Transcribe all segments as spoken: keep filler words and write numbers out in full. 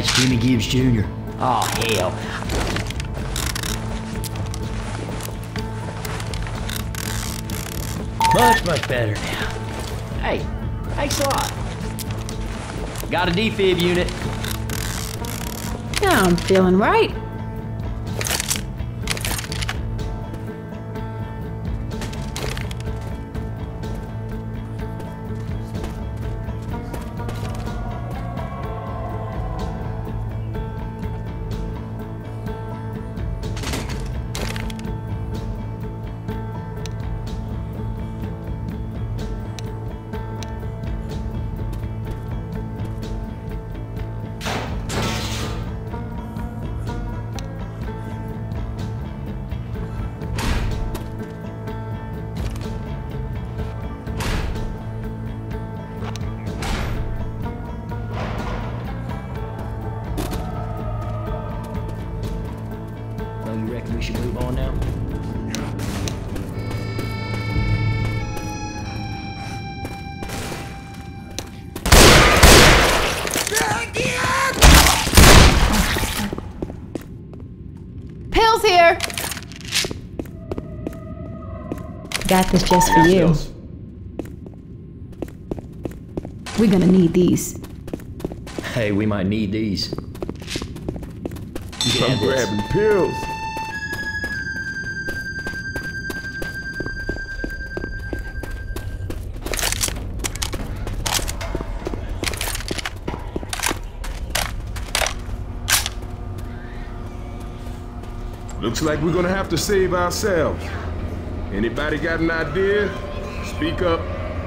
that's Jimmy Gibbs, Junior Oh, hell. Much, much better now. Hey, thanks a lot. Got a defib unit. Now I'm feeling right. We should move on now. Pills here. Got this just for you. We're gonna need these. Hey, we might need these. You I'm grabbing pills. Looks like we're gonna have to save ourselves. Anybody got an idea? Speak up,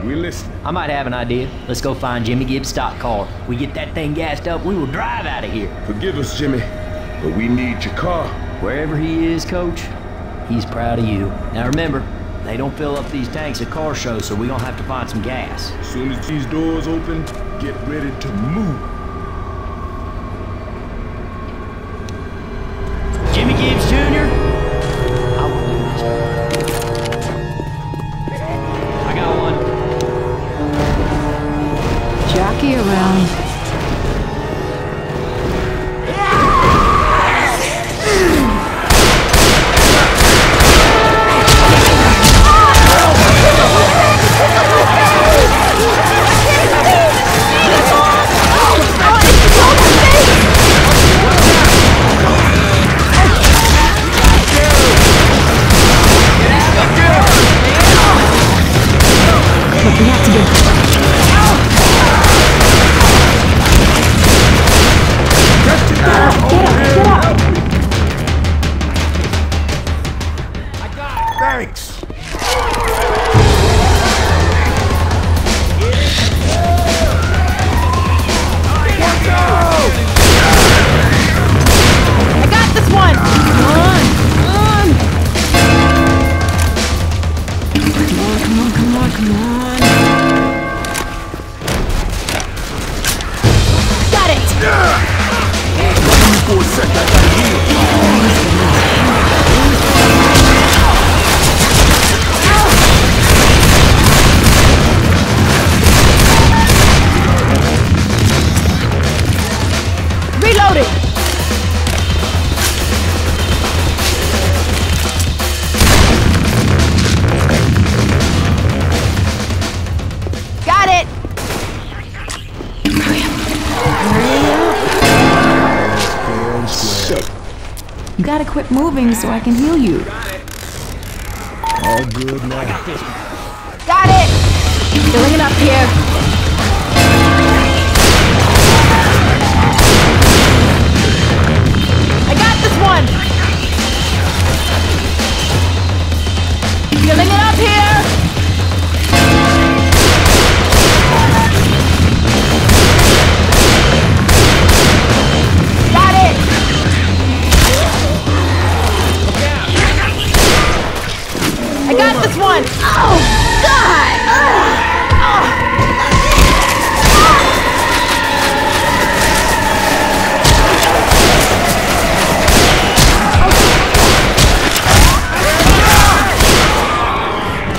we listen. I might have an idea. Let's go find Jimmy Gibbs' stock car. We get that thing gassed up, we will drive out of here. Forgive us, Jimmy, but we need your car. Wherever he is, Coach, he's proud of you. Now remember, they don't fill up these tanks at car shows, so we're gonna have to find some gas. As soon as these doors open, get ready to move. Jockey around. But we have to get You gotta quit moving so I can heal you. All good now. Got it! Filling it up here. I got this one! Filling it up here! One. Oh, God! Uh, oh.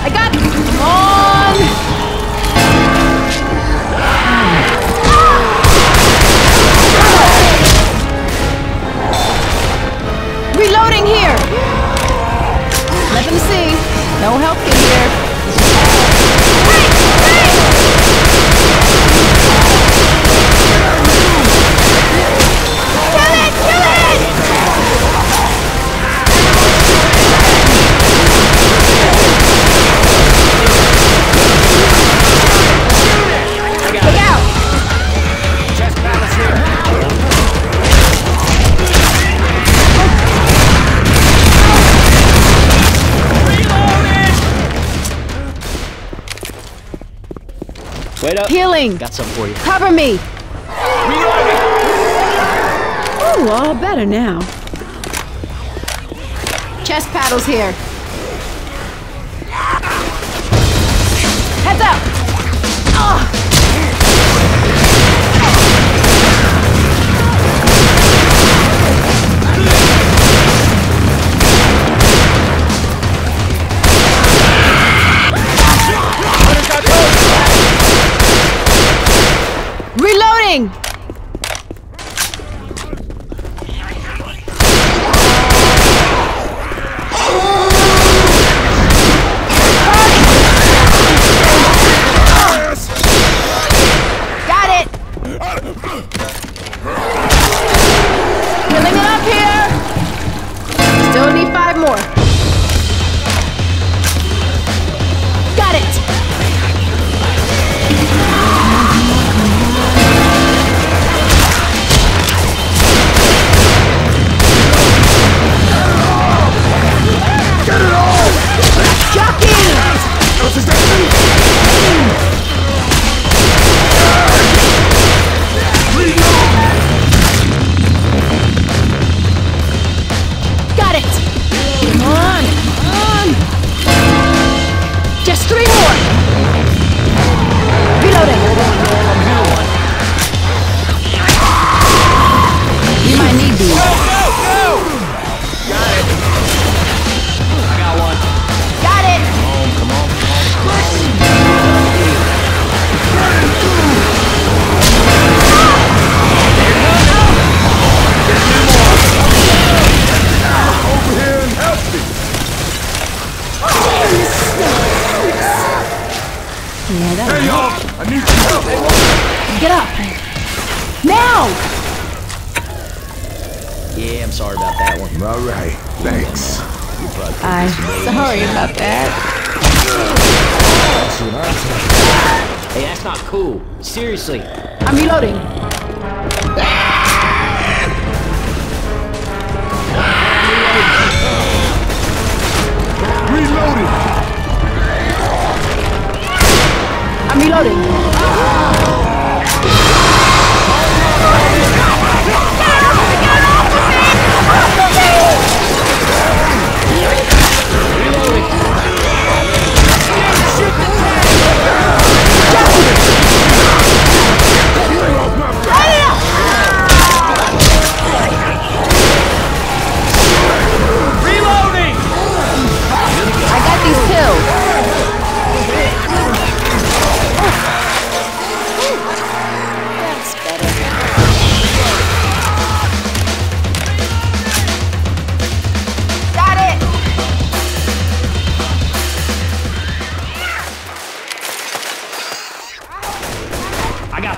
I got this one! Ah. Ah. exploding here! Nothing to see. No help in here. Hey! Hey! Kill it! Kill it! Look out! Chest palace here. Wait up. Healing. Got some for you. Cover me. Reloading. Ooh, all better now. Chest paddles here. Heads up. Ugh. Reloading!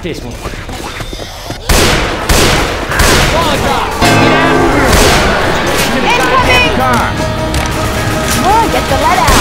This one. Incoming! Come on, get the lead out.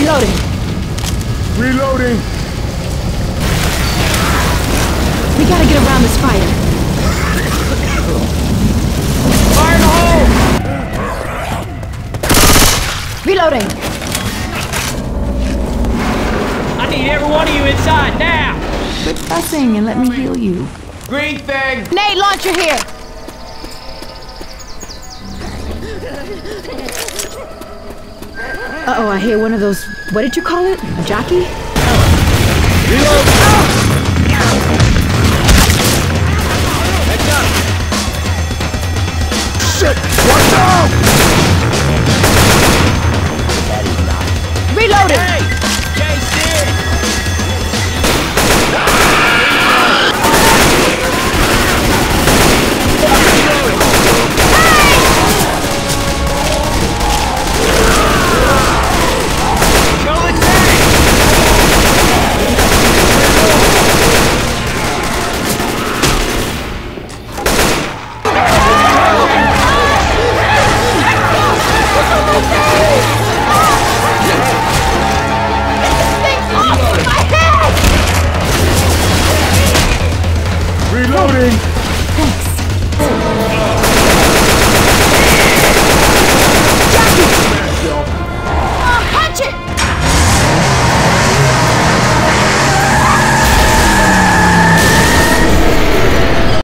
Reloading. Reloading. We gotta get around this fire. Fire in the hole! Reloading. I need every one of you inside now. Quit fussing and let me heal you. Green thing. Nate, launcher here. Uh-oh, I hear one of those, what did you call it? A jockey? Oh. Reload! Oh. Heads up! Shit! Watch out!